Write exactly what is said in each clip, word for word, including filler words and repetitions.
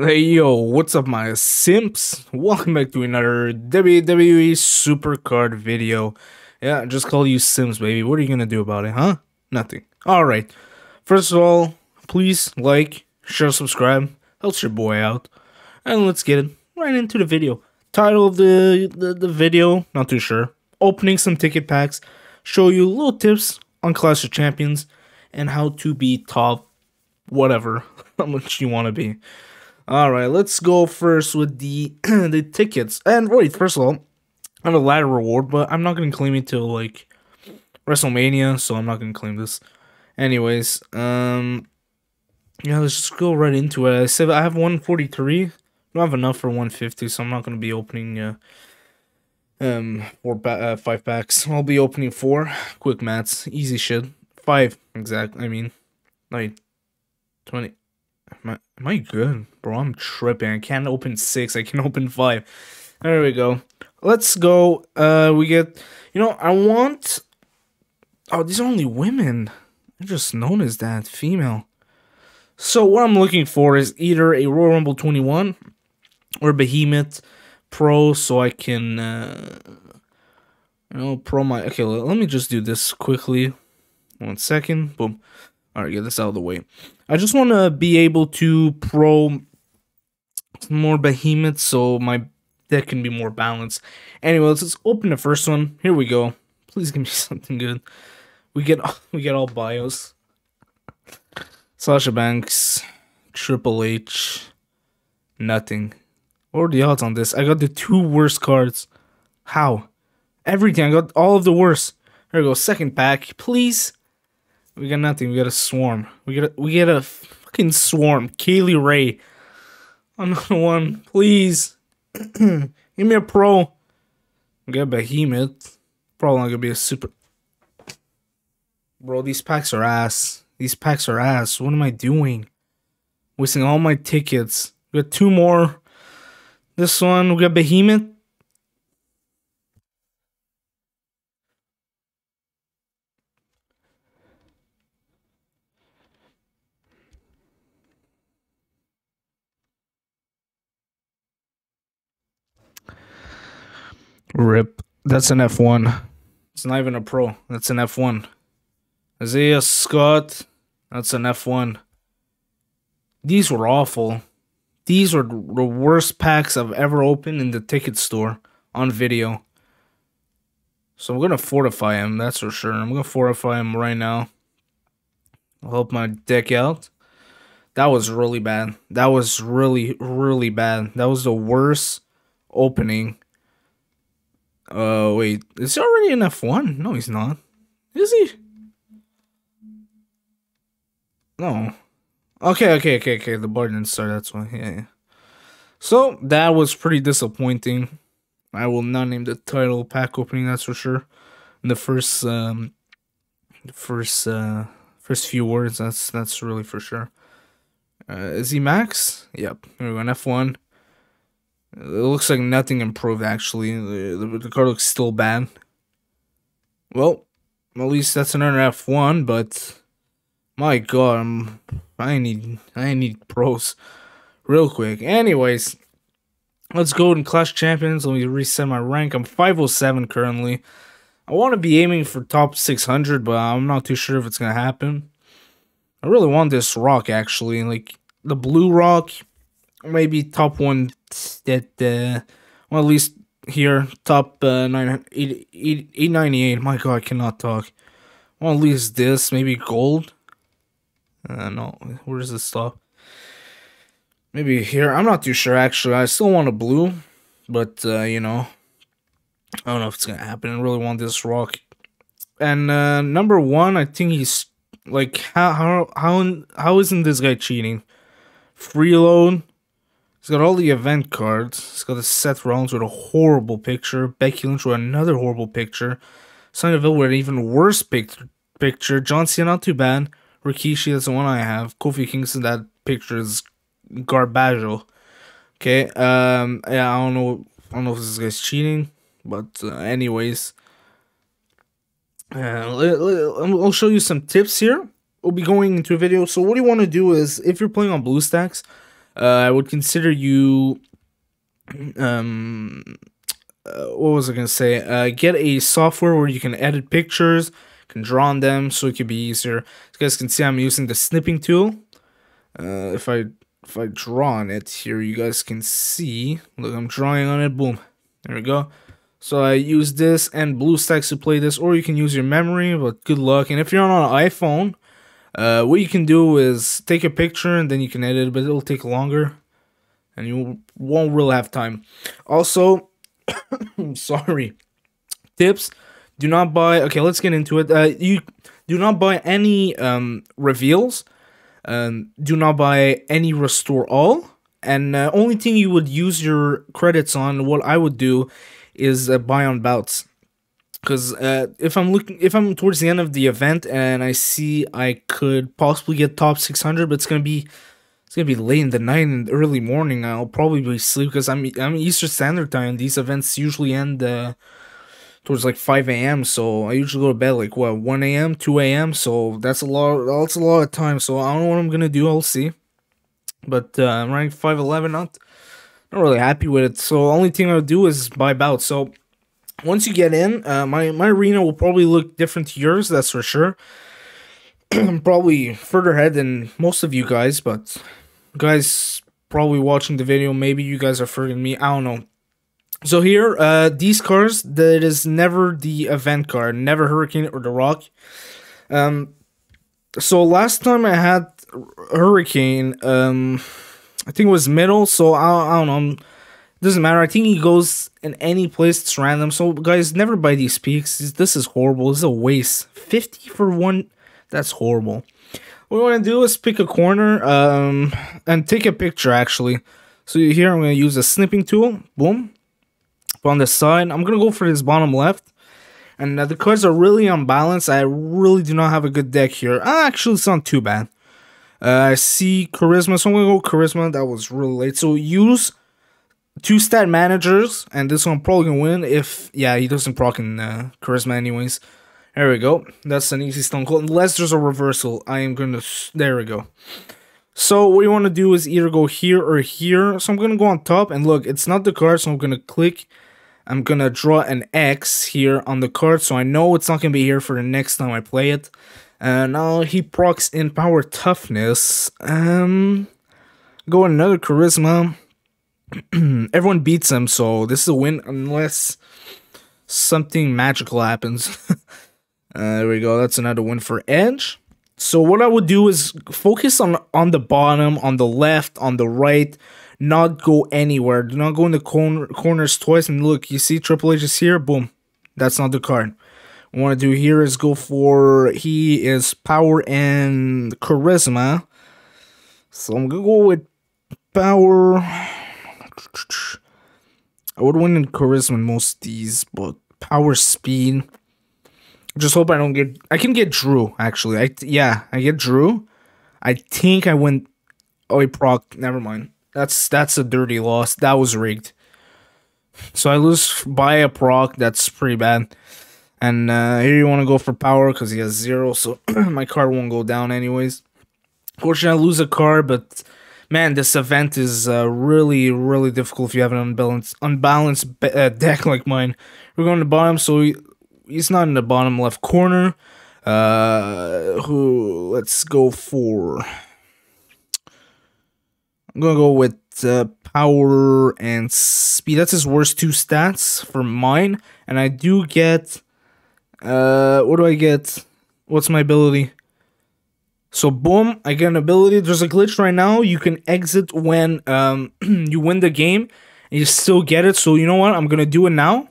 Hey yo, what's up my simps? Welcome back to another W W E Supercard video. Yeah, just call you simps, baby. What are you gonna do about it, huh? Nothing. Alright, first of all, please like, share, subscribe. Helps your boy out. And let's get it right into the video. Title of the, the, the video, not too sure. Opening some ticket packs. Show you little tips on Clash of Champions and how to be top whatever, how much you want to be. Alright, let's go first with the the tickets. And wait, first of all, I have a ladder reward, but I'm not going to claim it till, like, WrestleMania, so I'm not going to claim this. Anyways, um, yeah, let's just go right into it. I said I have one forty-three. I don't have enough for one fifty, so I'm not going to be opening uh, um four pa uh, five packs. I'll be opening four. Quick mats. Easy shit. Five, exact. I mean, like, twenty. Am I, am I good? Bro, I'm tripping. I can't open six. I can open five. There we go. Let's go. Uh, we get... You know, I want... Oh, these are only women. I just noticed that. Female. So, what I'm looking for is either a Royal Rumble twenty-one or Behemoth Pro, so I can... Uh, you know, Pro my... Okay, let me just do this quickly. One second. Boom. Alright, get this out of the way. I just want to be able to pro more behemoths so my deck can be more balanced. Anyway, let's just open the first one. Here we go. Please give me something good. We get we get all bios. Sasha Banks, Triple H, nothing. What are the odds on this? I got the two worst cards. How? Everything. I got all of the worst. Here we go. Second pack, please. We got nothing. We got a swarm. We got a, we got a fucking swarm. Kaylee Ray. Another one. Please. Give me a pro. We got Behemoth. Probably not going to be a super. Bro, these packs are ass. These packs are ass. What am I doing? Wasting all my tickets. We got two more. This one. We got Behemoth. Rip. That's an F one. It's not even a pro. That's an F one. Isaiah Scott. That's an F one. These were awful. These were the worst packs I've ever opened in the ticket store on video. So I'm going to fortify him. That's for sure. I'm going to fortify him right now. I'll help my deck out. That was really bad. That was really, really bad. That was the worst opening. Uh, wait, is he already an F one? No, he's not. Is he? No. Okay, okay, okay, okay. The bar didn't start, that's why. Yeah, yeah. So, that was pretty disappointing. I will not name the title pack opening, that's for sure. In the first, um, the first, uh, first few words, that's, that's really for sure. Uh, is he max? Yep. Here we go, an F one. It looks like nothing improved, actually. The, the, the card looks still bad. Well, at least that's another F one, but... My god, I'm, I need I need pros real quick. Anyways, let's go and Clash Champions. Let me reset my rank. I'm five oh seven currently. I want to be aiming for top six hundred, but I'm not too sure if it's going to happen. I really want this Rock, actually. Like, the blue Rock... Maybe top one that, uh, well, at least here, top uh, eight ninety-eight. My god, I cannot talk. Well, at least this, maybe gold. Uh, no, where does this stop? Maybe here. I'm not too sure, actually. I still want a blue, but, uh, you know, I don't know if it's gonna happen. I really want this Rock. And, uh, number one, I think he's like, how, how, how, how isn't this guy cheating? Freeload. He's got all the event cards. He's got the Seth Rollins with a horrible picture. Becky Lynch with another horrible picture. Sonya Deville with an even worse pic picture. John Cena, not too bad. Rikishi, that's the one I have. Kofi Kingston, that picture is garbaggio. Okay, um, yeah, I don't know, I don't know if this guy's cheating, but uh, anyways, uh, I'll show you some tips here. We'll be going into a video. So what you want to do is, if you're playing on BlueStacks. Uh, I would consider you, um, uh, what was I going to say? Uh, get a software where you can edit pictures, can draw on them, so it could be easier. You guys can see I'm using the snipping tool. Uh, if I if I draw on it here, you guys can see. Look, I'm drawing on it. Boom. There we go. So I use this and BlueStacks to play this, or you can use your memory, but good luck. And if you're on an iPhone, uh, what you can do is take a picture and then you can edit it, but it'll take longer and you won't really have time. Also, sorry, tips, do not buy, okay, let's get into it. Uh, you do not buy any um, reveals, um, do not buy any restore all, and uh, only thing you would use your credits on, what I would do, is uh, buy on bouts, because uh, if I'm looking, if I'm towards the end of the event and I see I could possibly get top six hundred, but it's gonna be it's gonna be late in the night and early morning. I'll probably be asleep because I'm I'm Eastern Standard Time. These events usually end uh, towards like five A M So I usually go to bed like what one A M two A M So that's a lot. That's a lot of time. So I don't know what I'm gonna do. I'll see. But uh, I'm ranked five eleven. Not. Not really happy with it, so only thing I would do is buy bouts. So once you get in, uh, my my arena will probably look different to yours, that's for sure. I'm probably further ahead than most of you guys, but guys probably watching the video, maybe you guys are further than me. I don't know. So here, uh, these cards, that is never the event card, never Hurricane or The Rock. Um, so last time I had Hurricane, um. I think it was middle, so I, I don't know. It doesn't matter. I think he goes in any place. It's random. So, guys, never buy these peaks. This is horrible. This is a waste. fifty for one. That's horrible. What we want to do is pick a corner um, and take a picture, actually. So, here I'm going to use a snipping tool. Boom. But on the side, I'm going to go for this bottom left. And uh, the cards are really unbalanced. I really do not have a good deck here. Ah, actually, it's not too bad. Uh, I see Charisma, so I'm going to go Charisma. That was really late. So use two stat managers, and this one I'm probably going to win if, yeah, he doesn't proc in uh, Charisma anyways. There we go. That's an easy Stone Cold. Unless there's a reversal, I am going to, there we go. So what you want to do is either go here or here. So I'm going to go on top, and look, it's not the card, so I'm going to click. I'm going to draw an X here on the card, so I know it's not going to be here for the next time I play it. And uh, now he procs in power toughness. Um, go another charisma. Everyone beats him, so this is a win unless something magical happens. uh, there we go. That's another win for Edge. So what I would do is focus on on the bottom, on the left, on the right. Not go anywhere. Do not go in the corner corners twice. And look, you see Triple H is here. Boom. That's not the card. What I want to do here is go for, he is power and charisma, so I'm going to go with power. I would win in charisma in most of these, but power speed, just hope I don't get, I can get Drew, actually, I yeah, I get Drew, I think I win, oh he proc, never mind, that's, that's a dirty loss, that was rigged, so I lose by a proc, that's pretty bad. And uh, here you want to go for power because he has zero, so my card won't go down anyways. Fortunately, I lose a card, but man, this event is uh, really, really difficult if you have an unbalanced, unbalanced uh, deck like mine. We're going to the bottom, so he, he's not in the bottom left corner. Uh, who? Let's go for... I'm going to go with uh, power and speed. That's his worst two stats for mine, and I do get... Uh, what do I get? What's my ability? So, boom, I get an ability. There's a glitch right now. You can exit when um you win the game and you still get it. So, you know what? I'm going to do it now.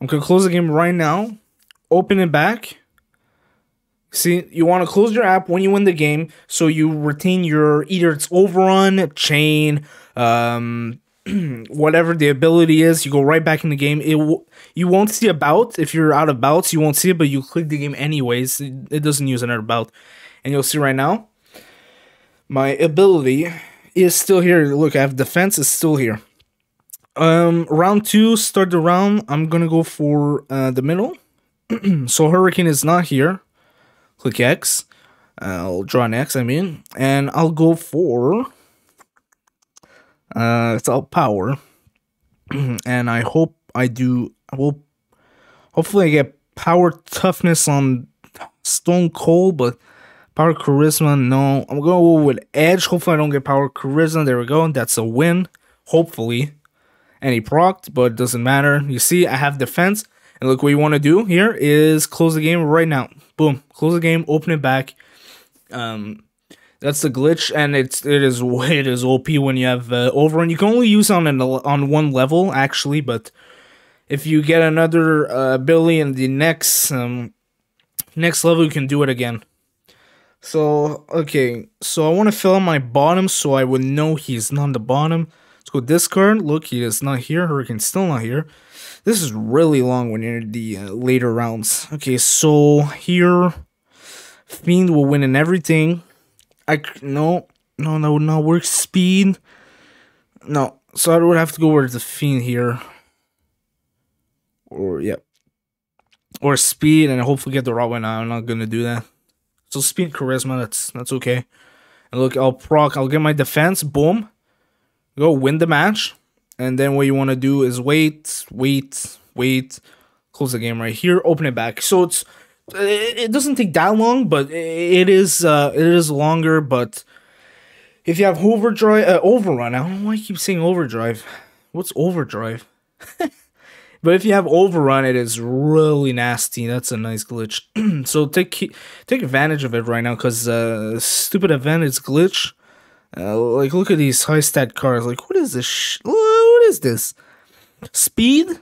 I'm going to close the game right now. Open it back. See, you want to close your app when you win the game so you retain your either it's overrun, chain, um... whatever the ability is, you go right back in the game. It w you won't see a bout. If you're out of bouts, you won't see it, but you click the game anyways. It, it doesn't use another bout. And you'll see right now, my ability is still here. Look, I have defense. It's still here. Um, round two, start the round. I'm going to go for uh, the middle. So Hurricane is not here. Click X. Uh, I'll draw an X, I mean. And I'll go for... Uh, it's all power. And I hope I do. I will. Hopefully, I get power toughness on Stone Cold, but power charisma, no. I'm going with Edge. Hopefully, I don't get power charisma. There we go. That's a win. Hopefully. And he procced, but it doesn't matter. You see, I have defense. And look, what you want to do here is close the game right now. Boom. Close the game. Open it back. Um, that's the glitch, and it's it is it is O P when you have uh, overrun. You can only use on an on one level actually, but if you get another uh, ability in the next um next level, you can do it again. So okay, so I want to fill out my bottom, so I would know he's not on the bottom. Let's go discard. Look, he is not here. Hurricane's still not here. This is really long when you're in the uh, later rounds. Okay, so here. Fiend will win in everything. I no no that would not work. Speed, no. So I would have to go with the Fiend here, or yeah, or speed, and hopefully get the Raw win. I'm not gonna do that. So speed, charisma. That's that's okay. And look, I'll proc. I'll get my defense. Boom. Go win the match, and then what you want to do is wait, wait, wait. Close the game right here. Open it back. So it's. It doesn't take that long, but it is uh, it is longer. But if you have overdrive, uh, overrun, I don't know why I keep saying overdrive. What's overdrive? But if you have overrun, it is really nasty. That's a nice glitch. So take take advantage of it right now, because uh, stupid event is glitch. Uh, like look at these high stat cards. Like what is this? Sh what is this? Speed.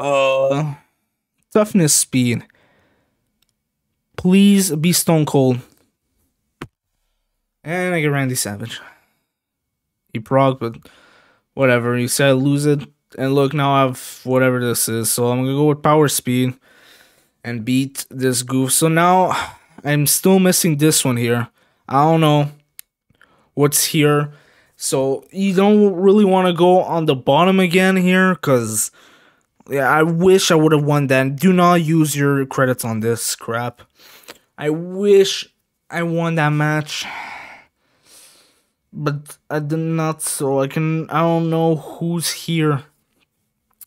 Uh. Toughness, speed. Please be Stone Cold. And I get Randy Savage. He procced, but whatever. He said lose it. And look, now I have whatever this is. So I'm going to go with power speed and beat this goof. So now I'm still missing this one here. I don't know what's here. So you don't really want to go on the bottom again here, because... yeah, I wish I would have won that. Do not use your credits on this crap. I wish I won that match. But I did not, so I can... I don't know who's here.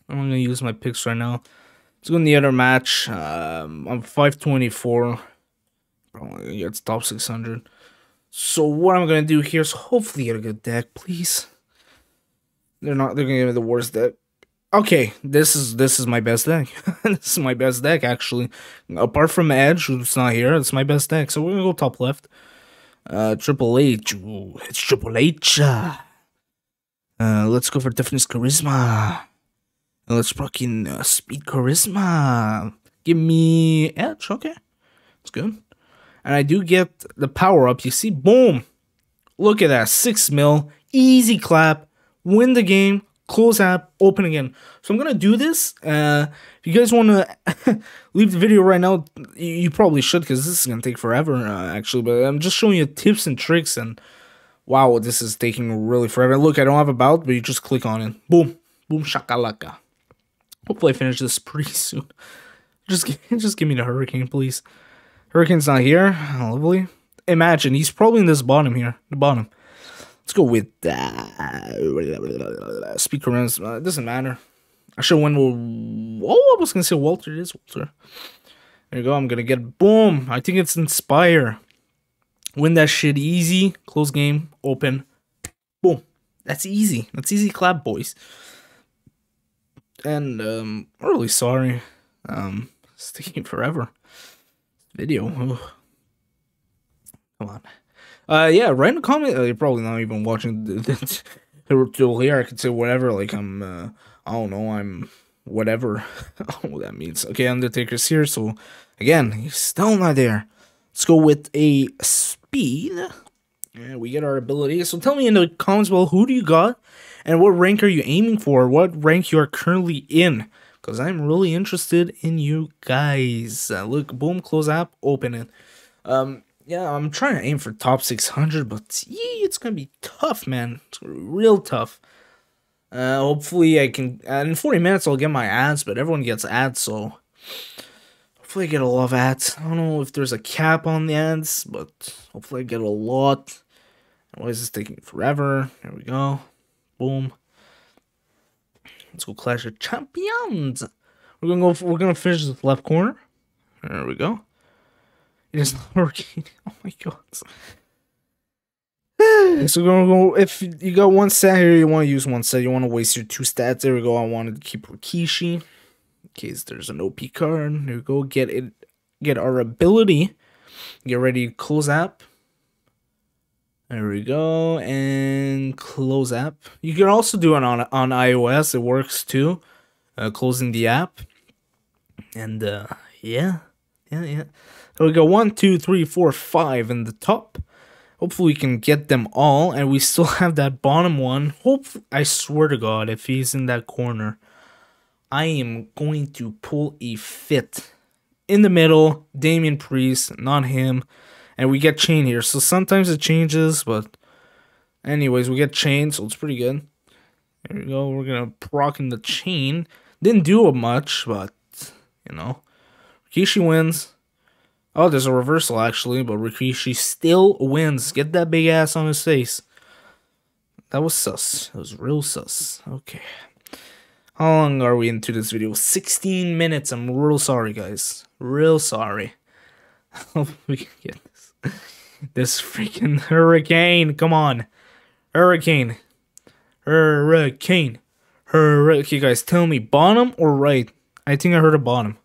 I'm going to use my picks right now. Let's go in the other match. Um, I'm five twenty-four. Probably gets top six hundred. So what I'm going to do here is hopefully get a good deck, please. They're not... they're going to give me the worst deck. Okay, this is this is my best deck. This is my best deck, actually. Apart from Edge, who's not here, it's my best deck. So we're gonna go top left. Uh, Triple H. Ooh, it's Triple H. Uh, let's go for toughness, charisma. And let's fucking uh, speed, charisma. Give me Edge. Okay, that's good. And I do get the power up. You see, boom. Look at that, six mil, easy clap, win the game. Close app, open again. So I'm gonna do this. Uh, if you guys wanna leave the video right now, you, you probably should, because this is gonna take forever, uh, actually. But I'm just showing you tips and tricks, and wow, this is taking really forever. Look, I don't have about, but you just click on it. Boom, boom, shakalaka. Hopefully, I finish this pretty soon. Just, just give me the Hurricane, please. Hurricane's not here. Lovely. Imagine he's probably in this bottom here, the bottom. Let's go with that. Speed charisma. It doesn't matter. I should win. Oh, I was going to say Walter. It is Walter. There you go. I'm going to get boom. I think it's Inspire. Win that shit easy. Close game. Open. Boom. That's easy. That's easy clap, boys. And um, I'm really sorry. Um, it's taking forever. Video. Oh. Come on. Uh, yeah, write in the comment. Uh, you're probably not even watching this till here. I could say whatever, like I'm, uh, I don't know, I'm whatever. I don't know what that means. Okay, Undertaker's here, so again, he's still not there. Let's go with a speed. Yeah, we get our ability. So tell me in the comments below, who do you got? And what rank are you aiming for? What rank you are currently in? Because I'm really interested in you guys. Uh, look, boom, close app, open it. Um... Yeah, I'm trying to aim for top six hundred, but yeah, it's going to be tough, man. It's gonna be real tough. Uh, hopefully, I can... Uh, in forty minutes, I'll get my ads, but everyone gets ads, so... hopefully, I get a lot of ads. I don't know if there's a cap on the ads, but hopefully, I get a lot. Why is this taking forever? Here we go. Boom. Let's go Clash of Champions. We're gonna go. For, we're gonna finish this left corner. There we go. It is not working. Oh my god. So we're gonna go. If you got one stat here, you want to use one stat. You want to waste your two stats. There we go. I wanted to keep Rikishi in case there's an O P card. There we go. Get it. Get our ability. Get ready to close app. There we go, and close app. You can also do it on on iOS. It works too. Uh, closing the app, and uh, yeah, yeah, yeah. So we got one, two, three, four, five in the top. Hopefully, we can get them all, and we still have that bottom one. Hope I swear to God, if he's in that corner, I am going to pull a fit. In the middle, Damian Priest, not him. And we get chain here, so sometimes it changes, but anyways, we get chain, so it's pretty good. There we go, we're gonna proc in the chain. Didn't do much, but, you know. Rikishi wins. Oh, there's a reversal, actually, but Rikishi still wins. Get that big ass on his face. That was sus. That was real sus. Okay. How long are we into this video? sixteen minutes. I'm real sorry, guys. Real sorry. I hope we can get this. This freaking hurricane. Come on. Hurricane. Hurricane. Hurricane. Okay, guys, tell me, bottom or right? I think I heard a bottom.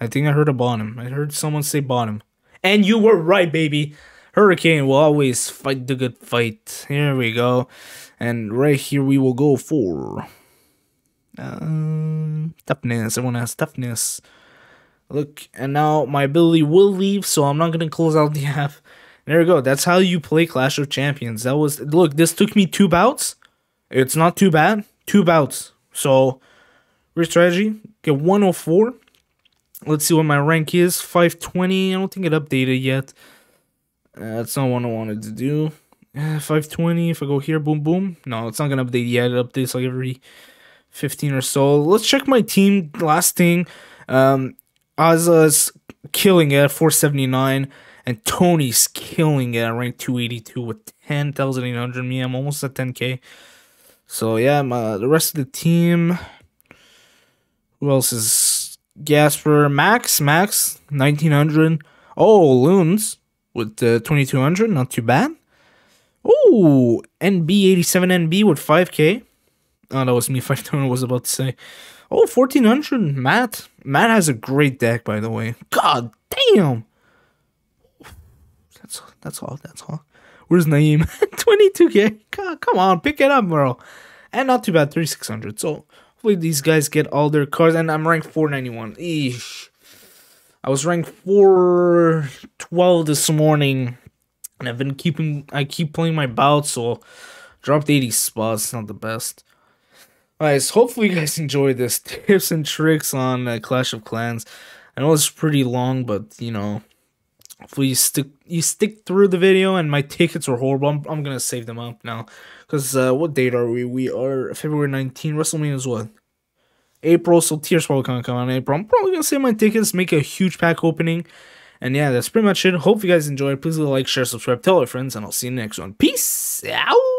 I think I heard a bottom. I heard someone say bottom. And you were right, baby. Hurricane will always fight the good fight. Here we go. And right here we will go for um, toughness. Everyone has toughness. Look, and now my ability will leave, so I'm not going to close out the app. There we go. That's how you play Clash of Champions. That was... Look, this took me two bouts. It's not too bad. Two bouts. So, great strategy. Get one oh four. Let's see what my rank is. five twenty. I don't think it updated yet. Uh, that's not what I wanted to do. Uh, five twenty. If I go here, boom, boom. No, it's not going to update yet. It updates like every fifteen or so. Let's check my team. Last thing. Um... Azza's killing it at four seventy-nine, and Tony's killing it at rank two eighty-two with ten thousand eight hundred. Me, I'm almost at ten K. So, yeah, my, the rest of the team. Who else is Gasper? Max, Max, nineteen hundred. Oh, Loons with uh, twenty-two hundred. Not too bad. Oh, N B eighty-seven N B with five K. Oh, that was me. five twenty was about to say. Oh, fourteen hundred, Matt. Matt has a great deck, by the way. God damn. That's that's all, that's all. Where's Naeem? twenty-two K. God, come on, pick it up, bro. And not too bad, thirty-six hundred. So, hopefully these guys get all their cards. And I'm ranked four ninety-one. Eesh. I was ranked four twelve this morning. And I've been keeping, I keep playing my bouts, so dropped eighty spots. Not the best. Guys, hopefully you guys enjoyed this tips and tricks on uh, Clash of Clans. I know it's pretty long, but you know, hopefully you stick you stick through the video. And my tickets were horrible. I'm, I'm gonna save them up now, cause uh, what date are we? We are February nineteenth. WrestleMania is what? April. So tiers probably gonna come out in April. I'm probably gonna save my tickets, make a huge pack opening, and yeah, that's pretty much it. Hope you guys enjoyed. Please like, share, subscribe, tell your friends, and I'll see you in the next one. Peace out.